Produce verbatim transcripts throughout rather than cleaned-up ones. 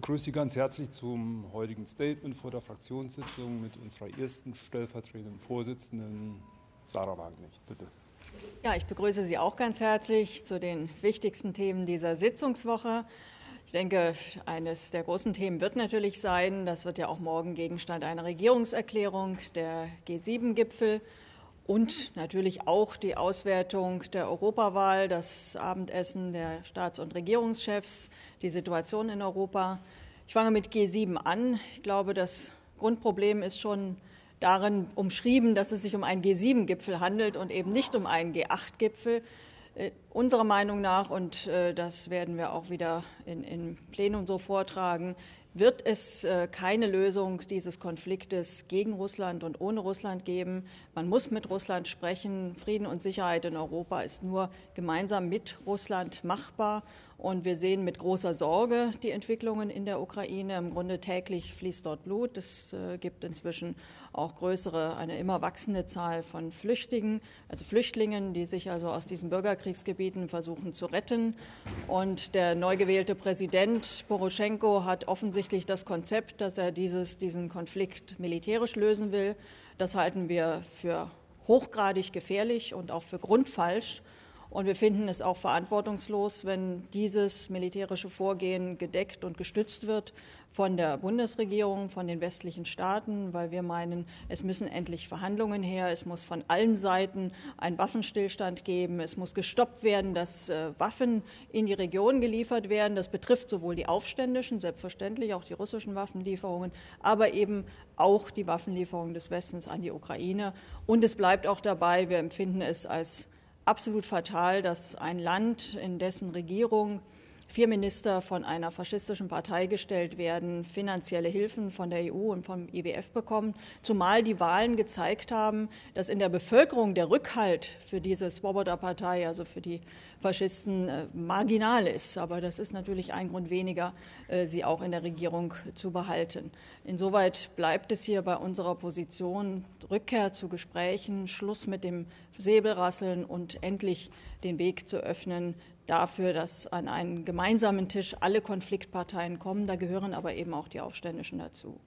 begrüße Sie ganz herzlich zum heutigen Statement vor der Fraktionssitzung mit unserer ersten stellvertretenden Vorsitzenden, Sahra Wagenknecht. Bitte. Ja, ich begrüße Sie auch ganz herzlich zu den wichtigsten Themen dieser Sitzungswoche. Ich denke, eines der großen Themen wird natürlich sein, das wird ja auch morgen Gegenstand einer Regierungserklärung, der G sieben Gipfel und natürlich auch die Auswertung der Europawahl, das Abendessen der Staats- und Regierungschefs, die Situation in Europa. Ich fange mit G sieben an. Ich glaube, das Grundproblem ist schon darin umschrieben, dass es sich um einen G sieben Gipfel handelt und eben nicht um einen G acht Gipfel. Äh, unserer Meinung nach, und äh, das werden wir auch wieder in, im Plenum so vortragen, wird es äh, keine Lösung dieses Konfliktes gegen Russland und ohne Russland geben. Man muss mit Russland sprechen. Frieden und Sicherheit in Europa ist nur gemeinsam mit Russland machbar. Und wir sehen mit großer Sorge die Entwicklungen in der Ukraine. Im Grunde täglich fließt dort Blut. Es äh, gibt inzwischen auch größere, eine immer wachsende Zahl von Flüchtigen, also Flüchtlingen, die sich also aus diesen Bürgerkriegsgebieten versuchen zu retten. Und der neu gewählte Präsident Poroschenko hat offensichtlich das Konzept, dass er dieses, diesen Konflikt militärisch lösen will. Das halten wir für hochgradig gefährlich und auch für grundfalsch. Und wir finden es auch verantwortungslos, wenn dieses militärische Vorgehen gedeckt und gestützt wird von der Bundesregierung, von den westlichen Staaten, weil wir meinen, es müssen endlich Verhandlungen her, es muss von allen Seiten einen Waffenstillstand geben, es muss gestoppt werden, dass äh, Waffen in die Region geliefert werden. Das betrifft sowohl die Aufständischen, selbstverständlich auch die russischen Waffenlieferungen, aber eben auch die Waffenlieferungen des Westens an die Ukraine. Und es bleibt auch dabei, wir empfinden es als absolut fatal, dass ein Land, in dessen Regierung vier Minister von einer faschistischen Partei gestellt werden, finanzielle Hilfen von der E U und vom I W F bekommen, zumal die Wahlen gezeigt haben, dass in der Bevölkerung der Rückhalt für diese Swoboda-Partei, also für die Faschisten, marginal ist. Aber das ist natürlich ein Grund weniger, sie auch in der Regierung zu behalten. Insoweit bleibt es hier bei unserer Position Rückkehr zu Gesprächen, Schluss mit dem Säbelrasseln und endlich den Weg zu öffnen dafür, dass an einen gemeinsamen Tisch alle Konfliktparteien kommen. Da gehören aber eben auch die Aufständischen dazu.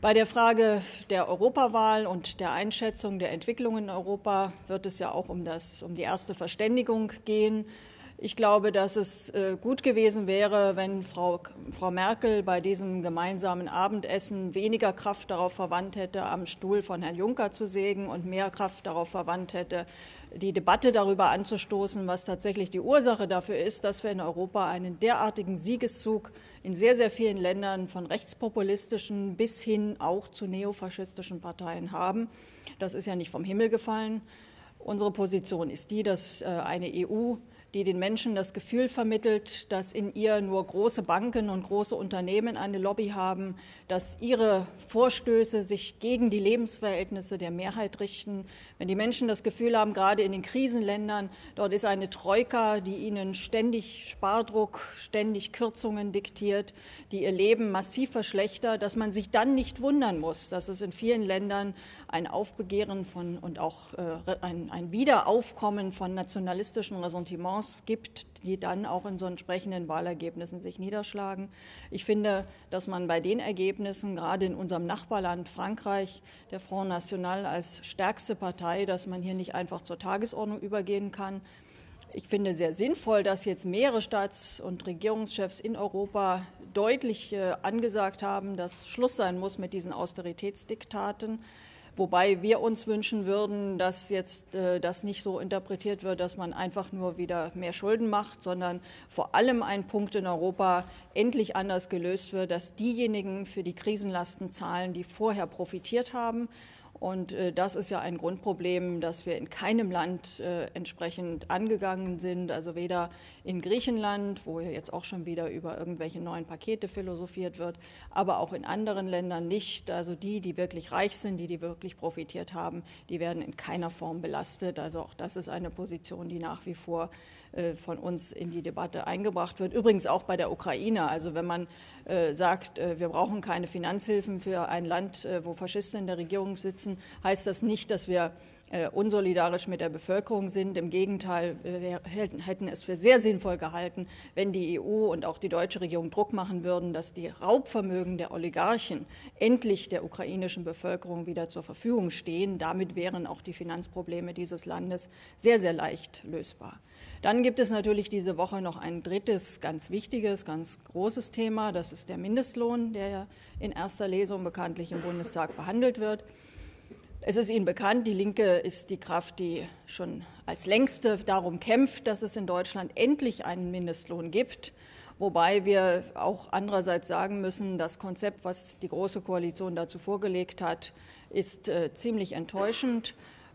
Bei der Frage der Europawahl und der Einschätzung der Entwicklungen in Europa wird es ja auch um das, um die erste Verständigung gehen. Ich glaube, dass es gut gewesen wäre, wenn Frau, Frau Merkel bei diesem gemeinsamen Abendessen weniger Kraft darauf verwandt hätte, am Stuhl von Herrn Juncker zu sägen und mehr Kraft darauf verwandt hätte, die Debatte darüber anzustoßen, was tatsächlich die Ursache dafür ist, dass wir in Europa einen derartigen Siegeszug in sehr, sehr vielen Ländern von rechtspopulistischen bis hin auch zu neofaschistischen Parteien haben. Das ist ja nicht vom Himmel gefallen. Unsere Position ist die, dass eine E U, die den Menschen das Gefühl vermittelt, dass in ihr nur große Banken und große Unternehmen eine Lobby haben, dass ihre Vorstöße sich gegen die Lebensverhältnisse der Mehrheit richten. Wenn die Menschen das Gefühl haben, gerade in den Krisenländern, dort ist eine Troika, die ihnen ständig Spardruck, ständig Kürzungen diktiert, die ihr Leben massiv verschlechtert, dass man sich dann nicht wundern muss, dass es in vielen Ländern ein Aufbegehren von und auch äh, ein, ein Wiederaufkommen von nationalistischen Ressentiments gibt, die dann auch in so entsprechenden Wahlergebnissen sich niederschlagen. Ich finde, dass man bei den Ergebnissen, gerade in unserem Nachbarland Frankreich, der Front National als stärkste Partei, dass man hier nicht einfach zur Tagesordnung übergehen kann. Ich finde sehr sinnvoll, dass jetzt mehrere Staats- und Regierungschefs in Europa deutlich äh, angesagt haben, dass Schluss sein muss mit diesen Austeritätsdiktaten. Wobei wir uns wünschen würden, dass jetzt äh, das nicht so interpretiert wird, dass man einfach nur wieder mehr Schulden macht, sondern vor allem ein Punkt in Europa endlich anders gelöst wird, dass diejenigen für die Krisenlasten zahlen, die vorher profitiert haben. Und äh, das ist ja ein Grundproblem, dass wir in keinem Land äh, entsprechend angegangen sind, also weder in Griechenland, wo jetzt auch schon wieder über irgendwelche neuen Pakete philosophiert wird, aber auch in anderen Ländern nicht. Also die, die wirklich reich sind, die, die wirklich profitiert haben, die werden in keiner Form belastet. Also auch das ist eine Position, die nach wie vor äh, von uns in die Debatte eingebracht wird. Übrigens auch bei der Ukraine. Also wenn man äh, sagt, äh, wir brauchen keine Finanzhilfen für ein Land, äh, wo Faschisten in der Regierung sitzen, setzen, heißt das nicht, dass wir äh, unsolidarisch mit der Bevölkerung sind. Im Gegenteil, wir hätten es für sehr sinnvoll gehalten, wenn die E U und auch die deutsche Regierung Druck machen würden, dass die Raubvermögen der Oligarchen endlich der ukrainischen Bevölkerung wieder zur Verfügung stehen. Damit wären auch die Finanzprobleme dieses Landes sehr, sehr leicht lösbar. Dann gibt es natürlich diese Woche noch ein drittes, ganz wichtiges, ganz großes Thema. Das ist der Mindestlohn, der ja in erster Lesung bekanntlich im Bundestag behandelt wird. Es ist Ihnen bekannt, die Linke ist die Kraft, die schon als längste darum kämpft, dass es in Deutschland endlich einen Mindestlohn gibt. Wobei wir auch andererseits sagen müssen, das Konzept, was die Große Koalition dazu vorgelegt hat, ist äh, ziemlich enttäuschend.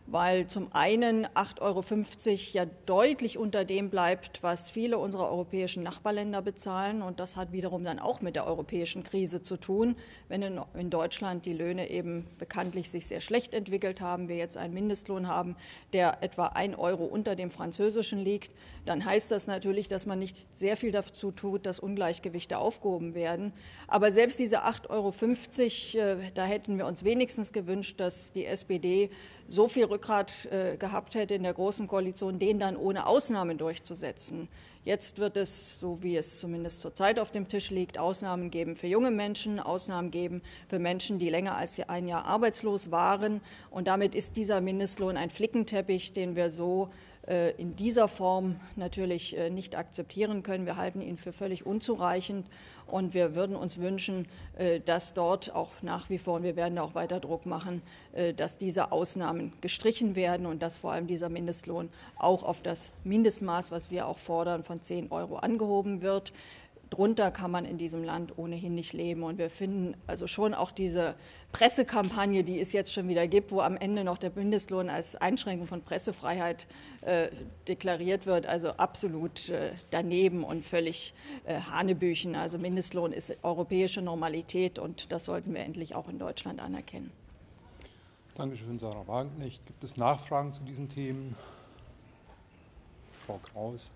Weil zum einen acht Euro fünfzig ja deutlich unter dem bleibt, was viele unserer europäischen Nachbarländer bezahlen. Und das hat wiederum dann auch mit der europäischen Krise zu tun. Wenn in, in Deutschland die Löhne eben bekanntlich sich sehr schlecht entwickelt haben, wir jetzt einen Mindestlohn haben, der etwa ein Euro unter dem französischen liegt, dann heißt das natürlich, dass man nicht sehr viel dazu tut, dass Ungleichgewichte aufgehoben werden. Aber selbst diese acht Euro fünfzig, da hätten wir uns wenigstens gewünscht, dass die S P D so viel Rückgrat äh, gehabt hätte in der Großen Koalition, den dann ohne Ausnahme durchzusetzen. Jetzt wird es, so wie es zumindest zurzeit auf dem Tisch liegt, Ausnahmen geben für junge Menschen, Ausnahmen geben für Menschen, die länger als ein Jahr arbeitslos waren. Und damit ist dieser Mindestlohn ein Flickenteppich, den wir so äh, in dieser Form natürlich äh, nicht akzeptieren können. Wir halten ihn für völlig unzureichend. Und wir würden uns wünschen, dass dort auch nach wie vor, und wir werden da auch weiter Druck machen, dass diese Ausnahmen gestrichen werden und dass vor allem dieser Mindestlohn auch auf das Mindestmaß, was wir auch fordern, von zehn Euro angehoben wird. Drunter kann man in diesem Land ohnehin nicht leben. Und wir finden also schon auch diese Pressekampagne, die es jetzt schon wieder gibt, wo am Ende noch der Mindestlohn als Einschränkung von Pressefreiheit äh, deklariert wird, also absolut äh, daneben und völlig äh, Hanebüchen. Also Mindestlohn ist europäische Normalität und das sollten wir endlich auch in Deutschland anerkennen. Dankeschön, Sahra Wagenknecht. Gibt es Nachfragen zu diesen Themen? Frau Kraus.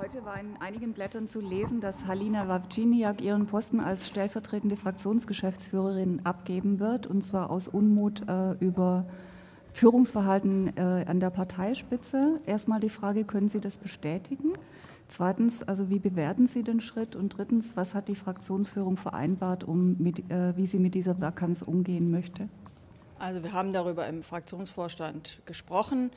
Heute war in einigen Blättern zu lesen, dass Halina Wawczyniak ihren Posten als stellvertretende Fraktionsgeschäftsführerin abgeben wird, und zwar aus Unmut äh, über Führungsverhalten äh, an der Parteispitze. Erstmal die Frage, können Sie das bestätigen? Zweitens, also wie bewerten Sie den Schritt? Und drittens, was hat die Fraktionsführung vereinbart, um mit, äh, wie sie mit dieser Vakanz umgehen möchte? Also wir haben darüber im Fraktionsvorstand gesprochen.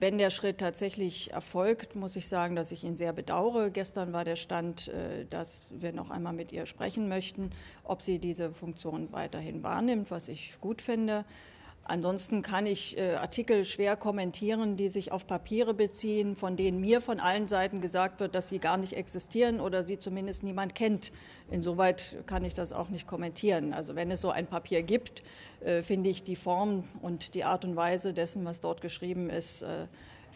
Wenn der Schritt tatsächlich erfolgt, muss ich sagen, dass ich ihn sehr bedauere. Gestern war der Stand, dass wir noch einmal mit ihr sprechen möchten, ob sie diese Funktion weiterhin wahrnimmt, was ich gut finde. Ansonsten kann ich Artikel schwer kommentieren, die sich auf Papiere beziehen, von denen mir von allen Seiten gesagt wird, dass sie gar nicht existieren oder sie zumindest niemand kennt. Insoweit kann ich das auch nicht kommentieren. Also wenn es so ein Papier gibt, finde ich die Form und die Art und Weise dessen, was dort geschrieben ist,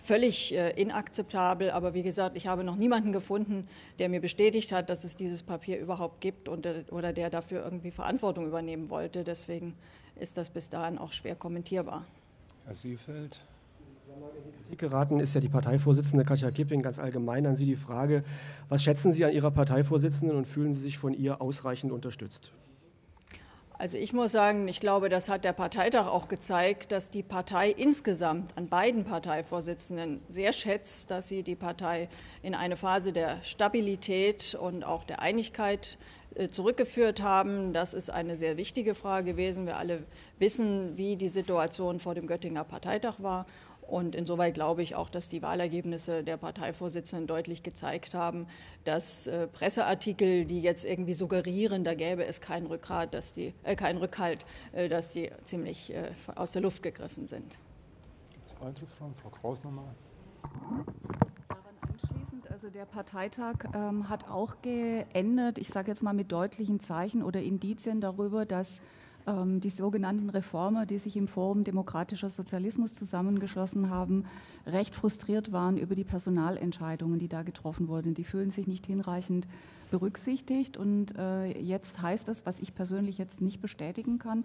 völlig inakzeptabel. Aber wie gesagt, ich habe noch niemanden gefunden, der mir bestätigt hat, dass es dieses Papier überhaupt gibt und, oder der dafür irgendwie Verantwortung übernehmen wollte. Deswegen ist das bis dahin auch schwer kommentierbar. Herr Seefeld. In die Kritik geraten ist ja die Parteivorsitzende Katja Kipping. Ganz allgemein an Sie die Frage, was schätzen Sie an Ihrer Parteivorsitzenden und fühlen Sie sich von ihr ausreichend unterstützt? Also ich muss sagen, ich glaube, das hat der Parteitag auch gezeigt, dass die Partei insgesamt an beiden Parteivorsitzenden sehr schätzt, dass sie die Partei in eine Phase der Stabilität und auch der Einigkeit zurückgeführt haben. Das ist eine sehr wichtige Frage gewesen. Wir alle wissen, wie die Situation vor dem Göttinger Parteitag war. Und insoweit glaube ich auch, dass die Wahlergebnisse der Parteivorsitzenden deutlich gezeigt haben, dass äh, Presseartikel, die jetzt irgendwie suggerieren, da gäbe es keinen Rückgrat, dass die, äh, keinen Rückhalt, äh, dass die ziemlich äh, aus der Luft gegriffen sind. Gibt es weitere Fragen? Frau Kraus nochmal. Daran anschließend, also der Parteitag ähm, hat auch geändert, ich sage jetzt mal mit deutlichen Zeichen oder Indizien darüber, dass die sogenannten Reformer, die sich im Forum demokratischer Sozialismus zusammengeschlossen haben, recht frustriert waren über die Personalentscheidungen, die da getroffen wurden. Die fühlen sich nicht hinreichend berücksichtigt. Und äh, jetzt heißt das, was ich persönlich jetzt nicht bestätigen kann,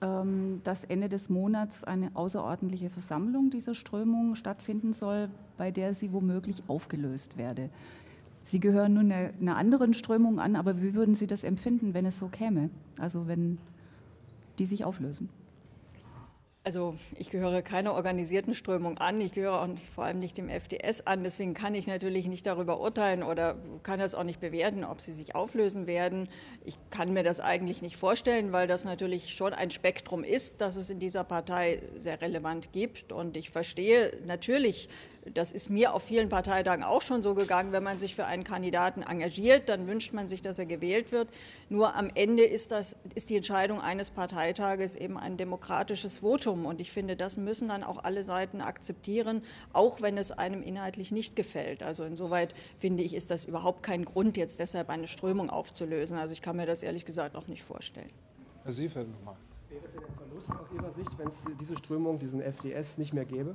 ähm, dass Ende des Monats eine außerordentliche Versammlung dieser Strömung stattfinden soll, bei der sie womöglich aufgelöst werde. Sie gehören nun einer, einer anderen Strömung an, aber wie würden Sie das empfinden, wenn es so käme? Also wenn die sich auflösen? Also ich gehöre keiner organisierten Strömung an, ich gehöre auch vor allem nicht dem F D S an, deswegen kann ich natürlich nicht darüber urteilen oder kann das auch nicht bewerten, ob sie sich auflösen werden. Ich kann mir das eigentlich nicht vorstellen, weil das natürlich schon ein Spektrum ist, das es in dieser Partei sehr relevant gibt. Und ich verstehe natürlich, das ist mir auf vielen Parteitagen auch schon so gegangen, wenn man sich für einen Kandidaten engagiert, dann wünscht man sich, dass er gewählt wird. Nur am Ende ist das, ist die Entscheidung eines Parteitages eben ein demokratisches Votum. Und ich finde, das müssen dann auch alle Seiten akzeptieren, auch wenn es einem inhaltlich nicht gefällt. Also insoweit, finde ich, ist das überhaupt kein Grund, jetzt deshalb eine Strömung aufzulösen. Also ich kann mir das ehrlich gesagt auch nicht vorstellen. Herr Seefeld nochmal. Wäre es denn ein Verlust aus Ihrer Sicht, wenn es diese Strömung, diesen F D S nicht mehr gäbe?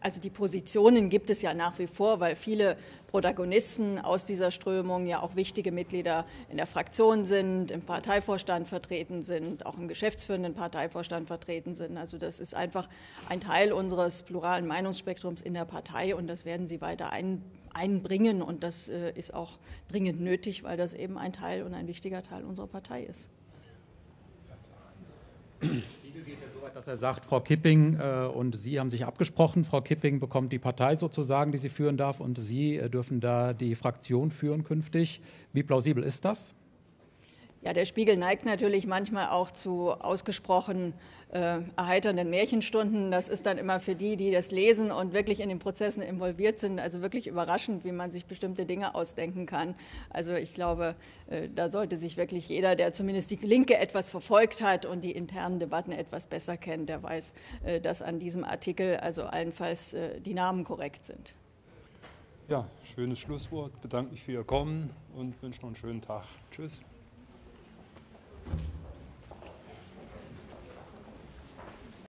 Also die Positionen gibt es ja nach wie vor, weil viele Protagonisten aus dieser Strömung ja auch wichtige Mitglieder in der Fraktion sind, im Parteivorstand vertreten sind, auch im geschäftsführenden Parteivorstand vertreten sind. Also das ist einfach ein Teil unseres pluralen Meinungsspektrums in der Partei und das werden sie weiter ein, einbringen. Und das äh, ist auch dringend nötig, weil das eben ein Teil und ein wichtiger Teil unserer Partei ist. Spiegel geht ja so weit, dass er sagt, Frau Kipping äh, und Sie haben sich abgesprochen. Frau Kipping bekommt die Partei sozusagen, die sie führen darf, und Sie äh, dürfen da die Fraktion führen künftig. Wie plausibel ist das? Ja, der Spiegel neigt natürlich manchmal auch zu ausgesprochen äh, erheiternden Märchenstunden. Das ist dann immer für die, die das lesen und wirklich in den Prozessen involviert sind, also wirklich überraschend, wie man sich bestimmte Dinge ausdenken kann. Also ich glaube, äh, da sollte sich wirklich jeder, der zumindest die Linke etwas verfolgt hat und die internen Debatten etwas besser kennt, der weiß, äh, dass an diesem Artikel also allenfalls äh, die Namen korrekt sind. Ja, schönes Schlusswort. Bedanke mich für Ihr Kommen und wünsche noch einen schönen Tag. Tschüss.